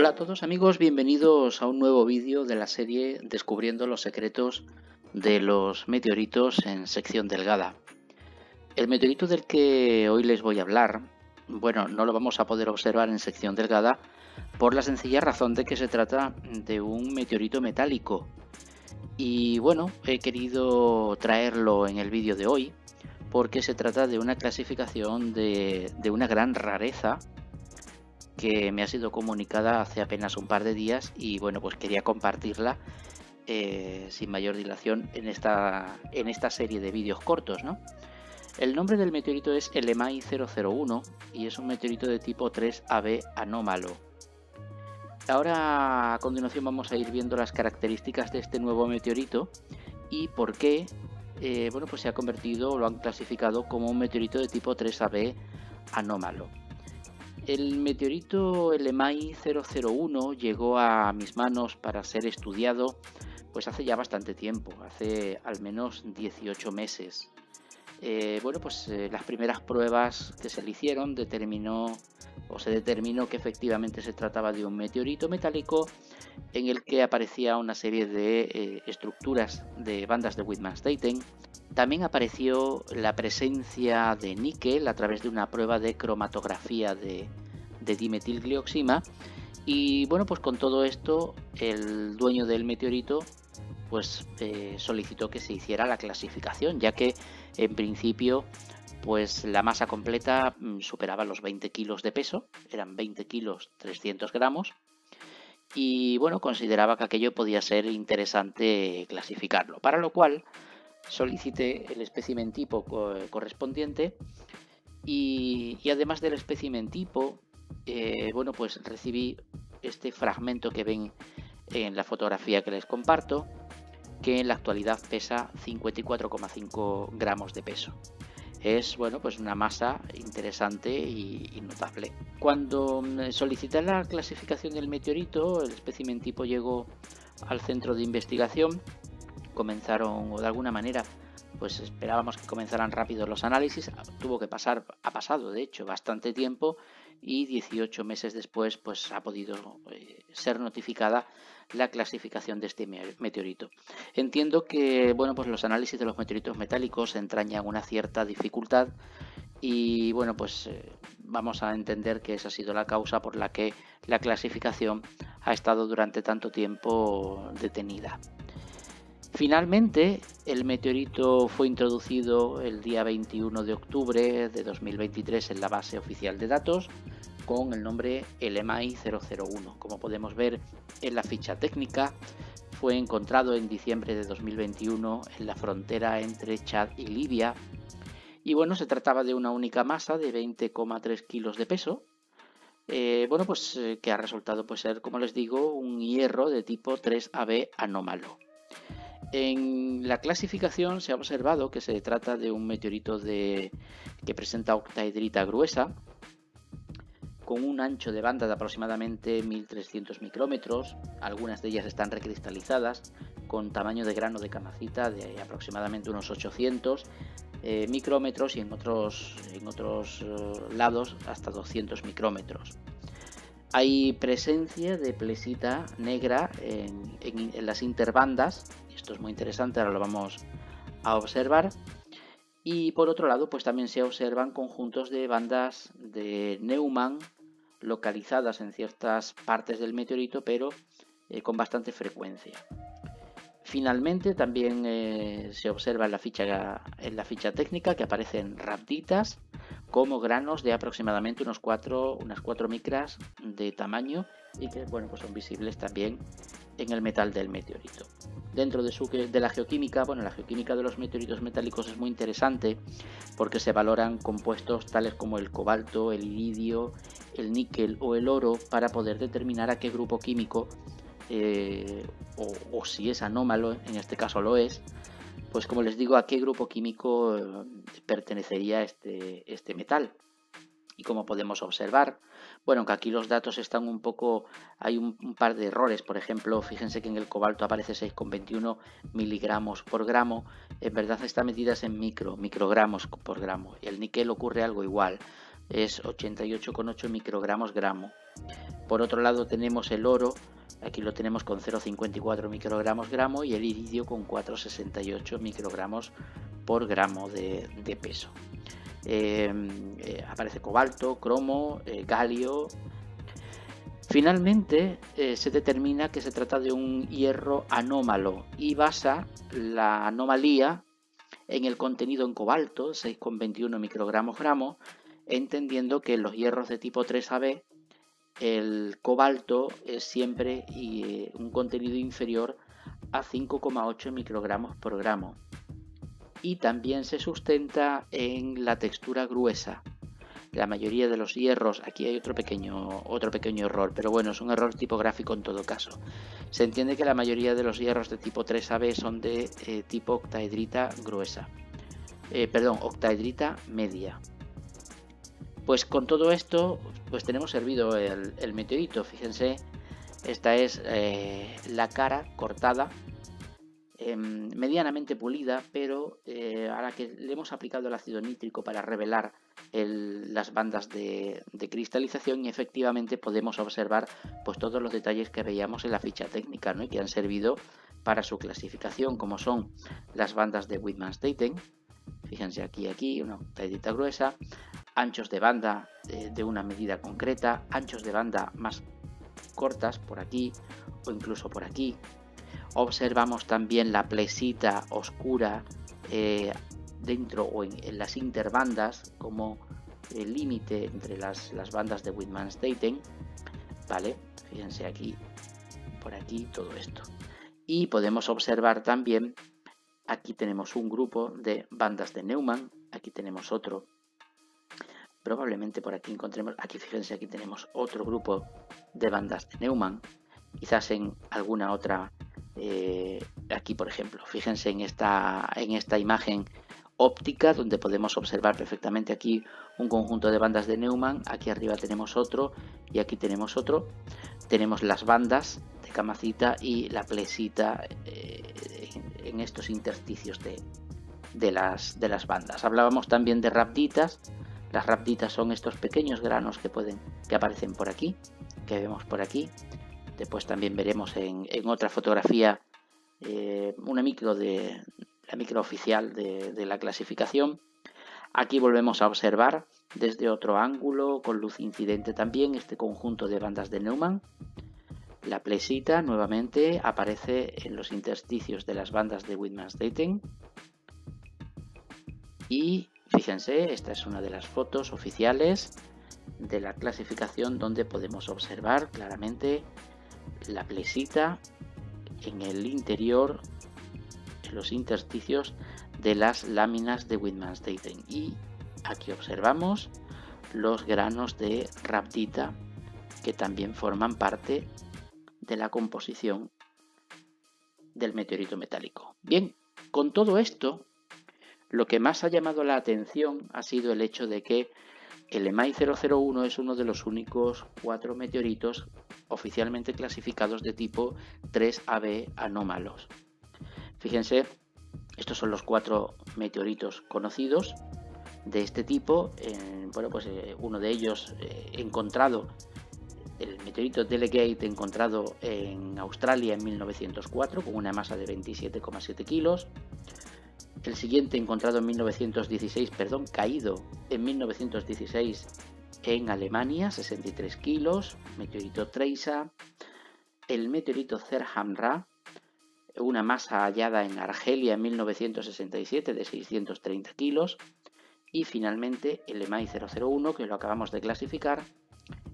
Hola a todos amigos, bienvenidos a un nuevo vídeo de la serie Descubriendo los secretos de los meteoritos en sección delgada. El meteorito del que hoy les voy a hablar, bueno, no lo vamos a poder observar en sección delgada por la sencilla razón de que se trata de un meteorito metálico. Y bueno, he querido traerlo en el vídeo de hoy porque se trata de una clasificación de una gran rareza que me ha sido comunicada hace apenas un par de días y bueno, pues quería compartirla sin mayor dilación en esta serie de vídeos cortos, ¿no? El nombre del meteorito es Elemay 001 y es un meteorito de tipo 3AB anómalo. Ahora a continuación vamos a ir viendo las características de este nuevo meteorito y por qué bueno, pues se ha convertido, lo han clasificado como un meteorito de tipo 3AB anómalo. El meteorito Elemay 001 llegó a mis manos para ser estudiado pues hace ya bastante tiempo, hace al menos 18 meses. Bueno, pues las primeras pruebas que se le hicieron se determinó que efectivamente se trataba de un meteorito metálico en el que aparecía una serie de estructuras de bandas de Widmanstätten. También apareció la presencia de níquel a través de una prueba de cromatografía de dimetilglioxima y bueno, pues con todo esto el dueño del meteorito pues solicitó que se hiciera la clasificación, ya que en principio pues la masa completa superaba los 20 kilos de peso, eran 20 kilos 300 gramos y bueno, consideraba que aquello podía ser interesante clasificarlo, para lo cual solicité el espécimen tipo correspondiente y además del espécimen tipo, bueno, pues recibí este fragmento que ven en la fotografía que les comparto, que en la actualidad pesa 54,5 gramos de peso. Es, bueno, pues una masa interesante y notable. Cuando solicité la clasificación del meteorito, el espécimen tipo llegó al centro de investigación. Comenzaron, o de alguna manera pues esperábamos que comenzaran rápido los análisis, ha pasado de hecho bastante tiempo y 18 meses después pues ha podido ser notificada la clasificación de este meteorito. Entiendo que bueno, pues los análisis de los meteoritos metálicos entrañan una cierta dificultad y bueno, pues vamos a entender que esa ha sido la causa por la que la clasificación ha estado durante tanto tiempo detenida. Finalmente, el meteorito fue introducido el día 21 de octubre de 2023 en la base oficial de datos con el nombre Elemay 001. Como podemos ver en la ficha técnica, fue encontrado en diciembre de 2021 en la frontera entre Chad y Libia. Y bueno, se trataba de una única masa de 20,3 kilos de peso. Bueno, pues que ha resultado pues, ser, como les digo, un hierro de tipo 3AB anómalo. En la clasificación se ha observado que se trata de un meteorito que presenta octaedrita gruesa, con un ancho de banda de aproximadamente 1300 micrómetros, algunas de ellas están recristalizadas, con tamaño de grano de camacita de aproximadamente unos 800 micrómetros y en otros lados hasta 200 micrómetros. Hay presencia de plesita negra en las interbandas, esto es muy interesante, ahora lo vamos a observar. Y por otro lado, pues también se observan conjuntos de bandas de Neumann localizadas en ciertas partes del meteorito, pero con bastante frecuencia. Finalmente, también se observa en la ficha técnica que aparecen rabditas como granos de aproximadamente unas 4 micras de tamaño y que bueno, pues son visibles también en el metal del meteorito. Dentro de la geoquímica, bueno, la geoquímica de los meteoritos metálicos es muy interesante porque se valoran compuestos tales como el cobalto, el iridio, el níquel o el oro para poder determinar a qué grupo químico, o si es anómalo, en este caso lo es, pues como les digo, a qué grupo químico pertenecería este metal. Y como podemos observar, bueno, que aquí los datos están un poco, hay un par de errores, por ejemplo, fíjense que en el cobalto aparece 6,21 miligramos por gramo, en verdad esta medida es en microgramos por gramo, y el níquel ocurre algo igual, es 88,8 microgramos gramo. Por otro lado tenemos el oro, aquí lo tenemos con 0,54 microgramos gramo, y el iridio con 4,68 microgramos por gramo de peso. Aparece cobalto, cromo, galio. Finalmente se determina que se trata de un hierro anómalo y basa la anomalía en el contenido en cobalto, 6,21 microgramos gramo, entendiendo que en los hierros de tipo 3AB el cobalto es siempre un contenido inferior a 5,8 microgramos por gramo. Y también se sustenta en la textura gruesa. La mayoría de los hierros, aquí hay otro pequeño error, pero bueno, es un error tipográfico en todo caso. Se entiende que la mayoría de los hierros de tipo 3AB son de tipo octaedrita gruesa. Perdón, octaedrita media. Pues con todo esto, pues tenemos servido el meteorito. Fíjense, esta es la cara cortada, medianamente pulida, pero ahora que le hemos aplicado el ácido nítrico para revelar las bandas de cristalización, y efectivamente podemos observar pues todos los detalles que veíamos en la ficha técnica, ¿no?, y que han servido para su clasificación, como son las bandas de Widmanstätten. Fíjense aquí, una octaedrita gruesa, anchos de banda de una medida concreta, anchos de banda más cortas por aquí o incluso por aquí. Observamos también la plesita oscura dentro o en las interbandas como el límite entre las bandas de Widmanstätten, ¿vale? Fíjense aquí, por aquí, todo esto. Y podemos observar también, aquí tenemos un grupo de bandas de Neumann, aquí tenemos otro. Probablemente por aquí encontremos, aquí fíjense, aquí tenemos otro grupo de bandas de Neumann, quizás en alguna otra. Aquí, por ejemplo, fíjense en esta imagen óptica, donde podemos observar perfectamente aquí un conjunto de bandas de Neumann, aquí arriba tenemos otro y aquí tenemos otro. Tenemos las bandas de camacita y la plesita en estos intersticios de las bandas. Hablábamos también de rabditas. Las rabditas son estos pequeños granos que aparecen por aquí, que vemos por aquí. Después también veremos en otra fotografía una micro la micro oficial de la clasificación. Aquí volvemos a observar desde otro ángulo, con luz incidente también, este conjunto de bandas de Neumann. La plesita nuevamente aparece en los intersticios de las bandas de Widmanstätten. Y fíjense, esta es una de las fotos oficiales de la clasificación, donde podemos observar claramente la plesita en el interior, en los intersticios de las láminas de Widmanstätten, y aquí observamos los granos de rabdita, que también forman parte de la composición del meteorito metálico. Bien, con todo esto, lo que más ha llamado la atención ha sido el hecho de que el Elemay 001 es uno de los únicos 4 meteoritos oficialmente clasificados de tipo 3AB anómalos. Fíjense, estos son los 4 meteoritos conocidos de este tipo. Bueno, pues uno de ellos encontrado, el meteorito Telegate, encontrado en Australia en 1904 con una masa de 27,7 kilos. El siguiente encontrado en 1916, perdón, caído en 1916 en Alemania, 63 kilos, meteorito Treisa. El meteorito Cerhamra, una masa hallada en Argelia en 1967 de 630 kilos. Y finalmente el Elemay 001, que lo acabamos de clasificar,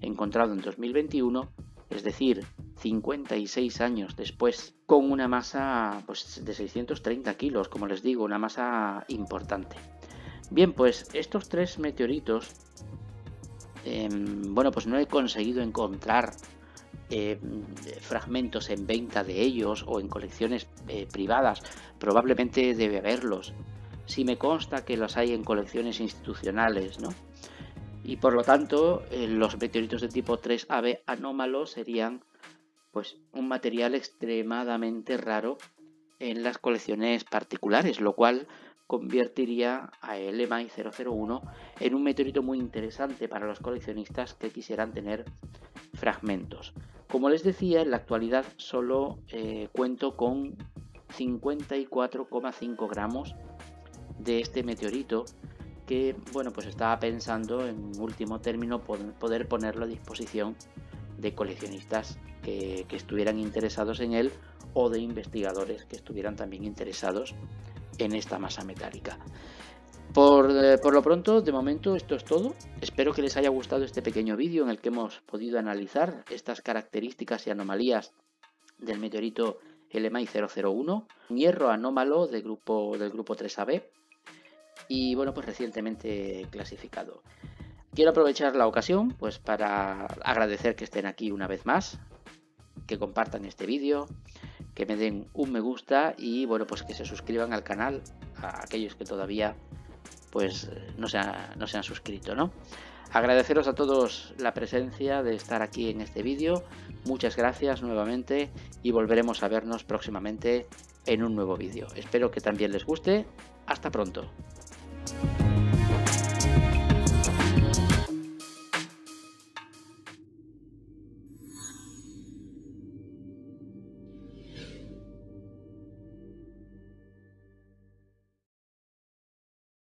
encontrado en 2021, es decir, 56 años después, con una masa pues, de 630 kilos, como les digo, una masa importante. Bien, pues estos 3 meteoritos, bueno, pues no he conseguido encontrar fragmentos en venta de ellos o en colecciones privadas. Probablemente debe haberlos. Sí me consta que los hay en colecciones institucionales, ¿no? Y por lo tanto, los meteoritos de tipo 3AB anómalos serían pues un material extremadamente raro en las colecciones particulares, lo cual convertiría a Elemay 001 en un meteorito muy interesante para los coleccionistas que quisieran tener fragmentos. Como les decía, en la actualidad solo cuento con 54,5 gramos de este meteorito, que bueno, pues estaba pensando en último término poder ponerlo a disposición de coleccionistas que estuvieran interesados en él, o de investigadores que estuvieran también interesados en esta masa metálica. Por lo pronto, de momento, esto es todo. Espero que les haya gustado este pequeño vídeo en el que hemos podido analizar estas características y anomalías del meteorito Elemay 001, un hierro anómalo del grupo 3AB, y bueno, pues recientemente clasificado. Quiero aprovechar la ocasión pues para agradecer que estén aquí una vez más, que compartan este vídeo, que me den un me gusta y bueno, pues que se suscriban al canal, a aquellos que todavía pues no se han suscrito, ¿no? Agradeceros a todos la presencia de estar aquí en este vídeo. Muchas gracias nuevamente y volveremos a vernos próximamente en un nuevo vídeo. Espero que también les guste. Hasta pronto.